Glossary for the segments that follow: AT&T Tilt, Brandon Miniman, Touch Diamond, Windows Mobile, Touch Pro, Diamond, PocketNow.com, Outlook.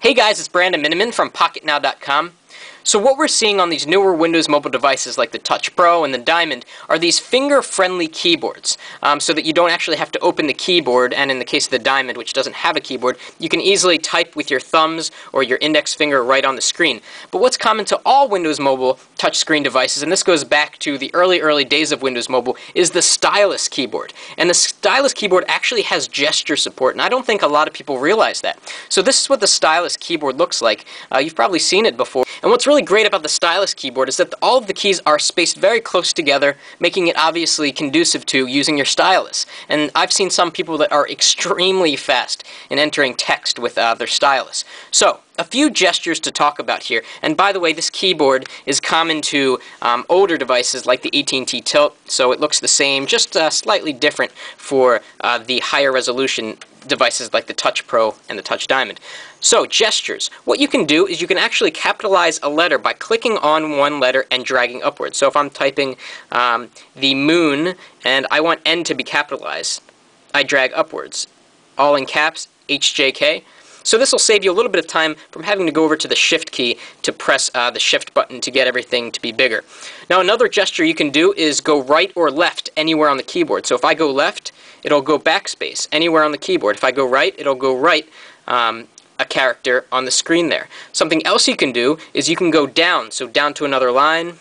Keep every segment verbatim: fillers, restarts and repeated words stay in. Hey guys, it's Brandon Miniman from PocketNow dot com. So what we're seeing on these newer Windows Mobile devices like the Touch Pro and the Diamond are these finger-friendly keyboards, um, so that you don't actually have to open the keyboard, and in the case of the Diamond, which doesn't have a keyboard, you can easily type with your thumbs or your index finger right on the screen. But what's common to all Windows Mobile touchscreen devices, and this goes back to the early, early days of Windows Mobile, is the stylus keyboard. And the stylus keyboard actually has gesture support, and I don't think a lot of people realize that. So this is what the stylus keyboard looks like. Uh, you've probably seen it before. And what's really great about the stylus keyboard is that all of the keys are spaced very close together, making it obviously conducive to using your stylus. And I've seen some people that are extremely fast in entering text with uh, their stylus. So, a few gestures to talk about here. And by the way, this keyboard is common to um, older devices like the A T and T Tilt, so it looks the same, just uh, slightly different for uh, the higher resolution devices like the Touch Pro and the Touch Diamond. So, gestures. What you can do is you can actually capitalize a letter by clicking on one letter and dragging upwards. So if I'm typing um, the moon and I want N to be capitalized, I drag upwards. All in caps, H J K. So this will save you a little bit of time from having to go over to the Shift key to press uh, the Shift button to get everything to be bigger. Now another gesture you can do is go right or left anywhere on the keyboard. So if I go left, it'll go backspace anywhere on the keyboard. If I go right, it'll go right um, a character on the screen there. Something else you can do is you can go down, so down to another line,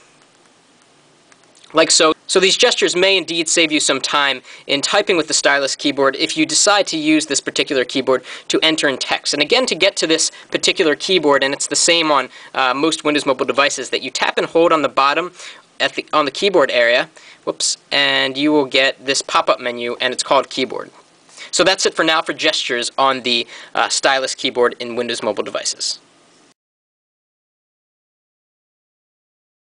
like so. So these gestures may indeed save you some time in typing with the stylus keyboard if you decide to use this particular keyboard to enter in text. And again, to get to this particular keyboard, and it's the same on uh, most Windows Mobile devices, that you tap and hold on the bottom at the, on the keyboard area, whoops, and you will get this pop-up menu, and it's called Keyboard. So that's it for now for gestures on the uh, stylus keyboard in Windows Mobile devices.